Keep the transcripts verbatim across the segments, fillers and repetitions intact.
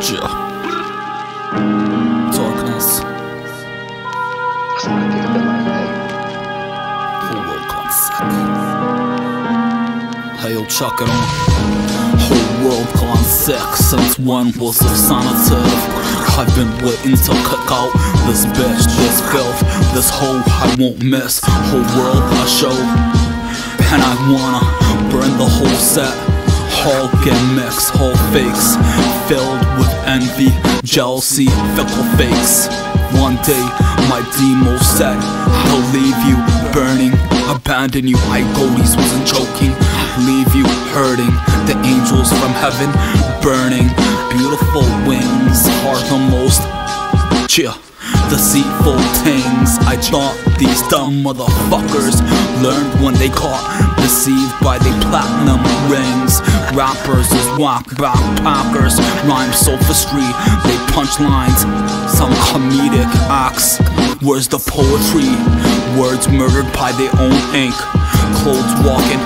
Gotcha. Darkness. Hey, yo, chuck it on. Whole world gone sick since one was a sanative. I've been waiting to cut out this bitch, this filth, this hoe. I won't miss, whole world I show, and I wanna burn the whole set. All gimmicks, all fakes, filled with envy, jealousy, fickle fakes. One day my demo set, I'll leave you burning, abandon you. I go, these wasn't joking, leave you hurting. The angels from heaven burning, beautiful wings are the most cheer, deceitful things. I thought these dumb motherfuckers learned when they caught, deceived by the platinum rings. Rappers is walk back packers, rhyme sophistry, they punch lines, some comedic acts. Where's the poetry? Words murdered by their own ink. Clothes walking,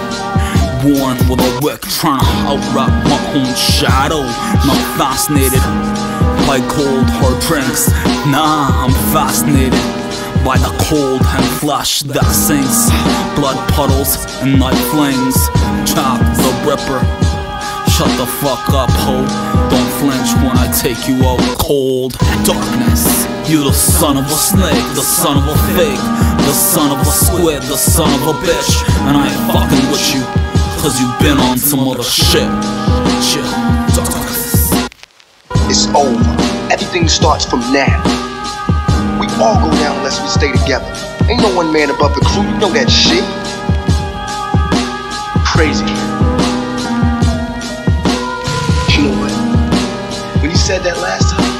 worn with a wick, trying to out-rap my own shadow. Not fascinated by cold hard drinks, nah, I'm fascinated by the cold and flesh that sinks. Blood puddles and night flames, chop the ripper, shut the fuck up, ho. Don't flinch when I take you out cold. Darkness, you the son of a snake, the son of a fake, the son of a squid, the son of a bitch. And I ain't fucking with you, cause you've been on some other shit. It's over. Everything starts from now. We all go down unless we stay together. Ain't no one man above the crew, you know that shit. Crazy. You know what? When he said that last time,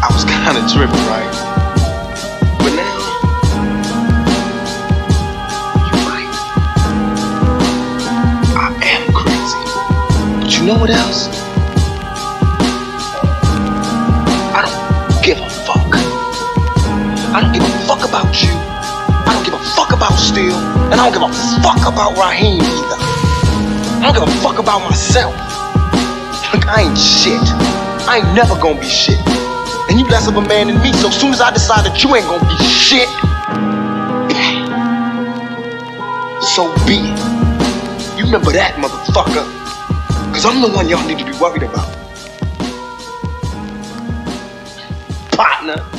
I was kinda driven, right? You know what else? I don't give a fuck. I don't give a fuck about you. I don't give a fuck about Steel. And I don't give a fuck about Raheem either. I don't give a fuck about myself. Look, I ain't shit. I ain't never gonna be shit. And you less of a man than me, so as soon as I decide that you ain't gonna be shit, so be it. You remember that, motherfucker. Cause I'm the one y'all need to be worried about, partner.